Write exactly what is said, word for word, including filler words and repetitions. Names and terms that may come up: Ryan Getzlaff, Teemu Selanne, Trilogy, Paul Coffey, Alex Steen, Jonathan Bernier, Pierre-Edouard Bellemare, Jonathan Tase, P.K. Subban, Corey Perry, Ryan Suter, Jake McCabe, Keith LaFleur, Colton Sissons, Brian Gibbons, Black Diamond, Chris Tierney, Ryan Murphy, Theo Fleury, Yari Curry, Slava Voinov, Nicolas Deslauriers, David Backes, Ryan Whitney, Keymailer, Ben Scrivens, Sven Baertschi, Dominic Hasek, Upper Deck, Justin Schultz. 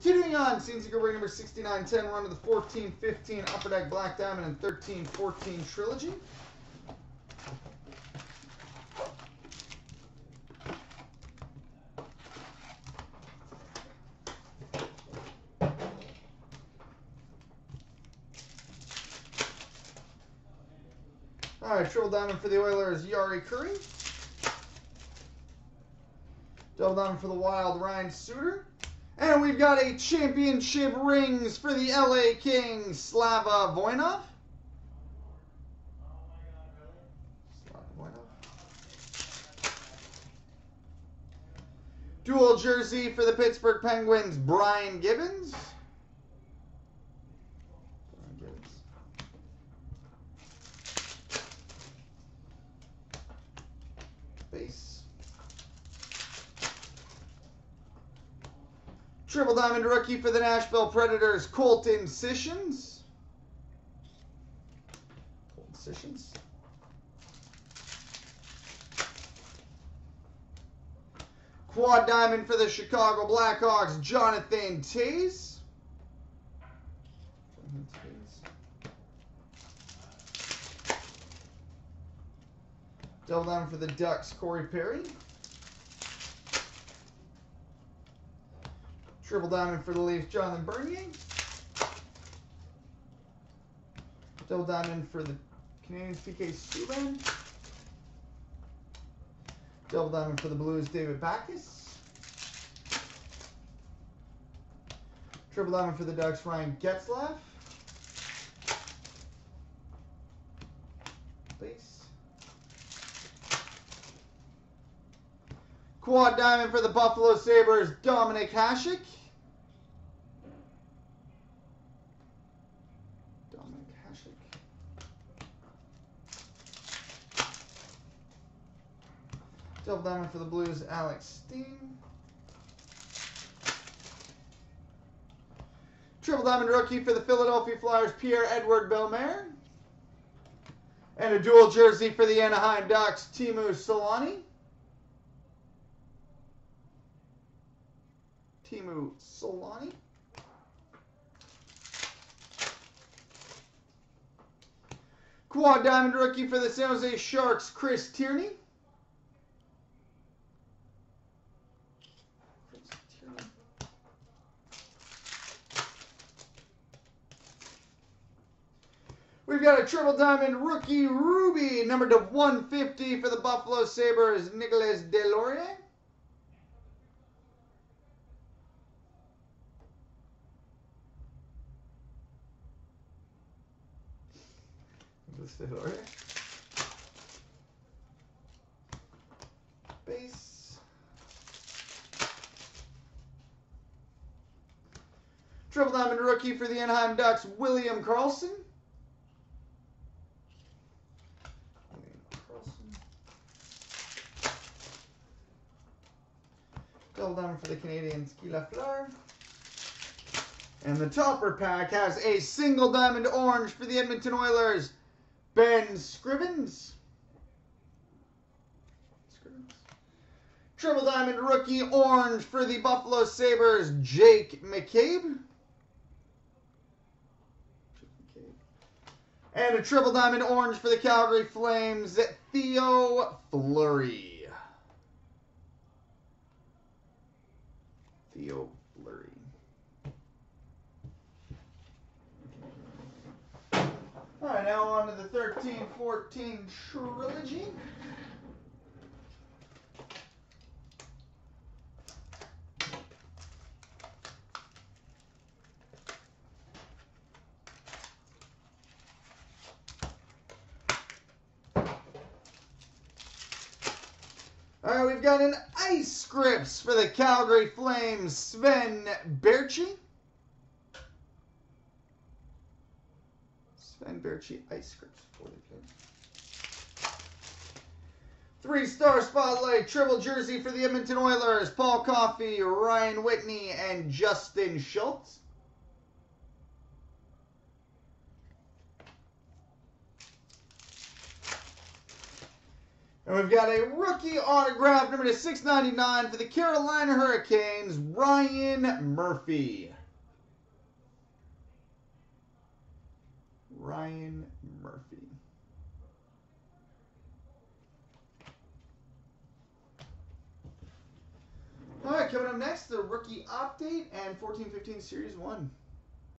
Continuing on, seems to go ring number sixty-nine ten, run to the fourteen fifteen Upper Deck Black Diamond and thirteen fourteen Trilogy. All right, Triple Diamond for the Oilers, Yari Curry. Double Diamond for the Wild, Ryan Suter. And we've got a championship rings for the L A Kings, Slava Voinov. Slava Voinov. Dual jersey for the Pittsburgh Penguins, Brian Gibbons. Triple Diamond rookie for the Nashville Predators, Colton Sissons. Colton Sissons. Quad Diamond for the Chicago Blackhawks, Jonathan Tase. Double Diamond for the Ducks, Corey Perry. Triple Diamond for the Leafs, Jonathan Bernier. Double Diamond for the Canadiens, P K. Subban. Double Diamond for the Blues, David Backes. Triple Diamond for the Ducks, Ryan Getzlaff. Please. Quad Diamond for the Buffalo Sabres, Dominic Hasek. Double Diamond for the Blues, Alex Steen. Triple Diamond rookie for the Philadelphia Flyers, Pierre-Edouard Bellemare. And a dual jersey for the Anaheim Ducks, Teemu Selanne. Teemu Selanne. Quad Diamond rookie for the San Jose Sharks, Chris Tierney. We've got a Triple Diamond rookie Ruby, numbered to one fifty for the Buffalo Sabres, Nicolas Deslauriers. Base. Triple Diamond rookie for the Anaheim Ducks, William Carlson. William Carlson. Double Diamond for the Canadiens, Keith LaFleur. And the topper pack has a single diamond orange for the Edmonton Oilers, Ben Scrivens. Scrivens. Triple Diamond rookie orange for the Buffalo Sabres, Jake McCabe. And a Triple Diamond orange for the Calgary Flames, Theo Fleury. Theo Fleury. All right, now on to the thirteen fourteen Trilogy. All right, we've got an Ice Scripts for the Calgary Flames, Sven Baertschi. Sven Baertschi Ice Scripts. Three-star spotlight, triple jersey for the Edmonton Oilers, Paul Coffey, Ryan Whitney, and Justin Schultz. And we've got a rookie autograph, number to six ninety-nine for the Carolina Hurricanes, Ryan Murphy. Ryan Murphy. All right, coming up next, the rookie update and fourteen fifteen Series one.